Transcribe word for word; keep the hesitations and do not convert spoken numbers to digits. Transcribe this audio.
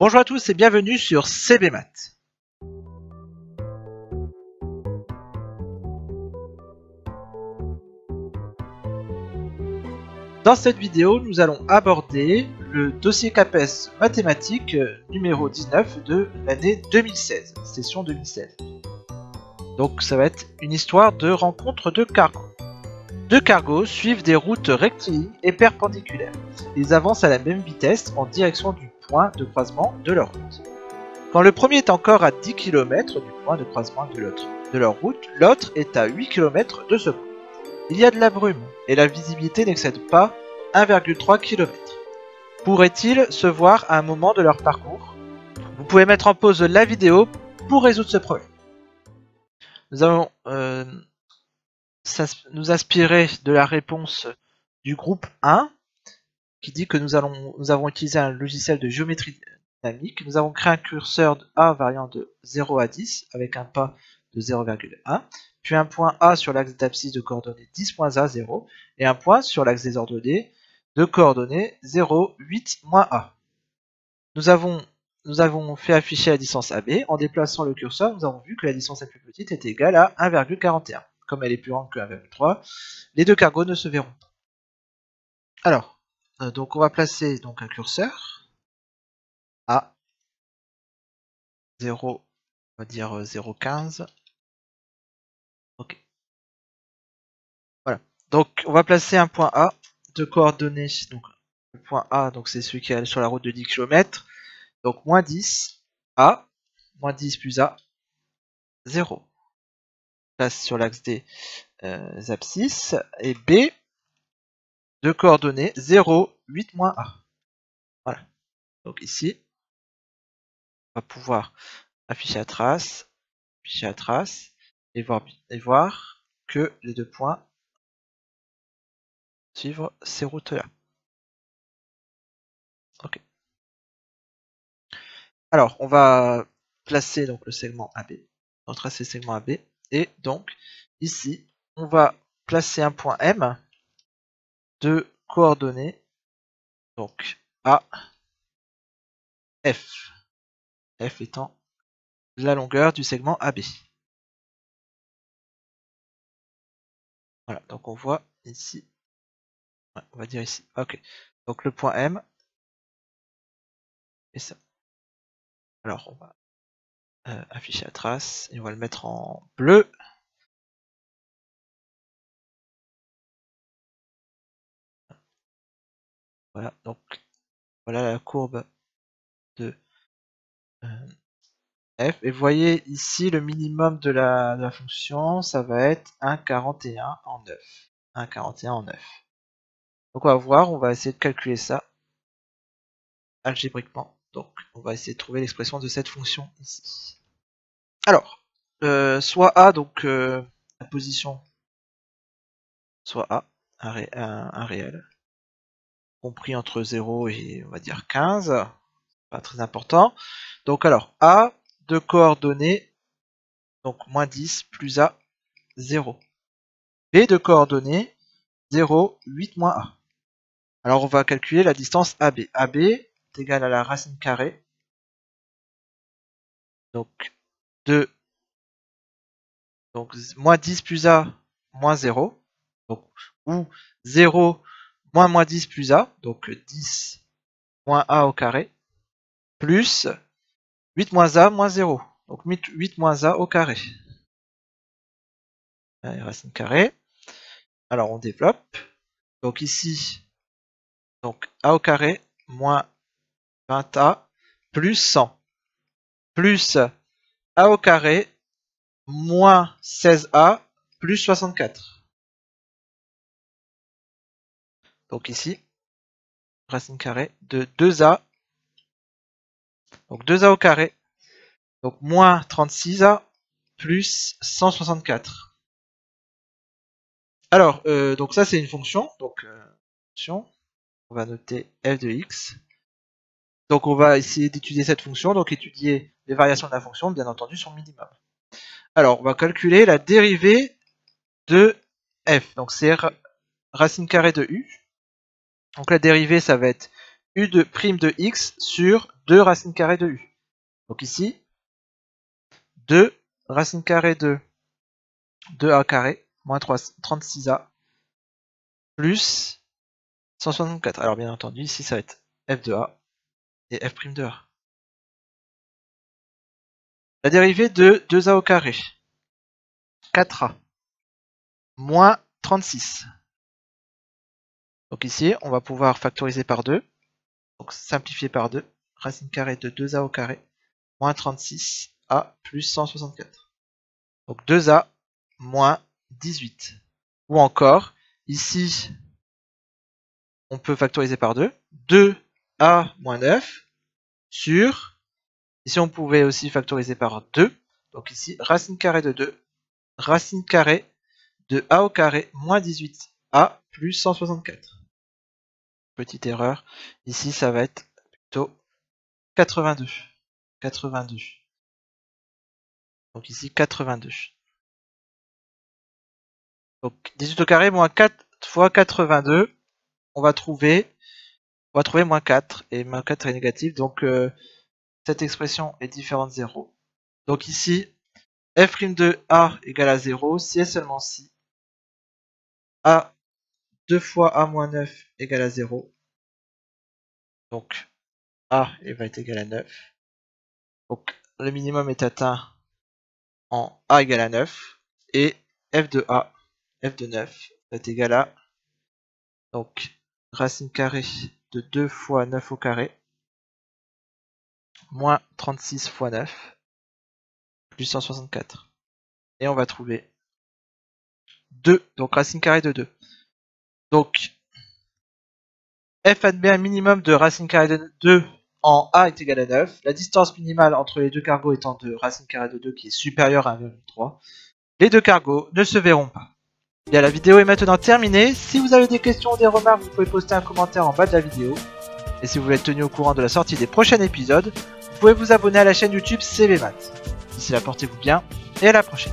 Bonjour à tous et bienvenue sur CBMaths. Dans cette vidéo, nous allons aborder le dossier CAPES mathématiques numéro dix-neuf de l'année deux mille seize, session deux mille seize. Donc ça va être une histoire de rencontre de cargos. Deux cargos suivent des routes rectilignes et perpendiculaires. Ils avancent à la même vitesse en direction du point de croisement de leur route. Quand le premier est encore à dix kilomètres du point de croisement de l'autre de leur route, l'autre est à huit kilomètres de ce point. Il y a de la brume et la visibilité n'excède pas un virgule trois kilomètres. Pourraient-ils se voir à un moment de leur parcours? Vous pouvez mettre en pause la vidéo pour résoudre ce problème. Nous allons euh, nous inspirer de la réponse du groupe un. Qui dit que nous, allons, nous avons utilisé un logiciel de géométrie dynamique. Nous avons créé un curseur de A variant de zéro à dix avec un pas de zéro virgule un, puis un point A sur l'axe d'abscisse de coordonnées dix, A, zéro, et un point sur l'axe des ordonnées de coordonnées zéro, huit, A. Nous avons, nous avons fait afficher la distance A B. En déplaçant le curseur, nous avons vu que la distance la plus petite est égale à un virgule quarante et un. Comme elle est plus grande que un virgule trois, les deux cargos ne se verront pas. Alors, donc on va placer donc un curseur à zéro, on va dire zéro virgule quinze. Ok. Voilà. Donc on va placer un point A de coordonnées. Donc le point A, donc c'est celui qui est sur la route de dix kilomètres. Donc moins dix, A, moins dix plus A, zéro. Place sur l'axe des euh, abscisses et B. De coordonnées zéro, huit, A. Voilà. Donc ici, on va pouvoir afficher la trace, afficher la trace, et voir, et voir que les deux points suivent ces routes-là. Ok. Alors, on va placer donc le segment A B, on va tracer le segment A B, et donc ici, on va placer un point M. De coordonnées donc A, F, F étant la longueur du segment A B. Voilà, donc on voit ici, ouais, on va dire ici, ok, donc le point M et ça. Alors on va euh, afficher la trace et on va le mettre en bleu. Voilà, donc voilà la courbe de euh, f. Et vous voyez ici le minimum de la, de la fonction, ça va être un virgule quarante et un en neuf. un virgule quarante et un en neuf. Donc on va voir, on va essayer de calculer ça algébriquement. Donc on va essayer de trouver l'expression de cette fonction ici. Alors, euh, soit A, donc euh, la position, soit A, un, ré, un, un réel. Compris entre zéro et on va dire quinze, pas très important. Donc alors A de coordonnées donc moins dix plus A zéro, B de coordonnées zéro, huit, A. Alors on va calculer la distance A B. A B est égale à la racine carrée donc de donc moins dix plus A moins zéro, donc ou zéro moins moins dix plus A, donc dix moins A au carré, plus huit moins A moins zéro, donc huit moins A au carré. Allez, racine carrée. Alors on développe. Donc ici, donc A au carré moins vingt A plus cent, plus A au carré moins seize A plus soixante-quatre. Donc ici, racine carrée de deux A, donc deux A au carré, donc moins trente-six A plus cent soixante-quatre. Alors, euh, donc ça c'est une fonction, donc euh, fonction, on va noter f de x. Donc on va essayer d'étudier cette fonction, donc étudier les variations de la fonction, bien entendu son minimum. Alors on va calculer la dérivée de f, donc c'est racine carrée de u. Donc la dérivée, ça va être u de prime de x sur deux racine carrée de u. Donc ici, deux racine carrée de deux a carré moins trente-six a plus cent soixante-quatre. Alors bien entendu, ici ça va être f de a et f prime de a. La dérivée de deux a au carré, quatre a, moins trente-six. Donc ici, on va pouvoir factoriser par deux, donc simplifier par deux, racine carrée de deux a au carré, moins trente-six a plus cent soixante-quatre. Donc deux a moins dix-huit. Ou encore, ici, on peut factoriser par deux, deux a moins neuf sur, ici on pouvait aussi factoriser par deux, donc ici, racine carrée de deux, racine carrée de a au carré moins dix-huit a plus cent soixante-quatre. Petite erreur, ici ça va être plutôt quatre-vingt-deux. quatre-vingt-deux. Donc ici quatre-vingt-deux. Donc dix-huit au carré moins quatre fois quatre-vingt-deux, on va trouver on va trouver moins quatre, et moins quatre est négatif, donc euh, cette expression est différente de zéro. Donc ici, f' de a égale à zéro si et seulement si a deux fois a moins neuf égale à zéro. Donc a va être égal à neuf. Donc le minimum est atteint en a égale à neuf. Et f de a, f de neuf, va être égal à donc racine carrée de deux fois neuf au carré moins trente-six fois neuf plus cent soixante-quatre. Et on va trouver deux, donc racine carrée de deux. Donc, f admet un minimum de racine carrée de deux en a est égal à neuf. La distance minimale entre les deux cargos étant de racine carrée de deux qui est supérieure à un virgule trois. Les deux cargos ne se verront pas. Bien, la vidéo est maintenant terminée. Si vous avez des questions ou des remarques, vous pouvez poster un commentaire en bas de la vidéo. Et si vous voulez être tenu au courant de la sortie des prochains épisodes, vous pouvez vous abonner à la chaîne YouTube CBMaths. D'ici là, portez-vous bien et à la prochaine.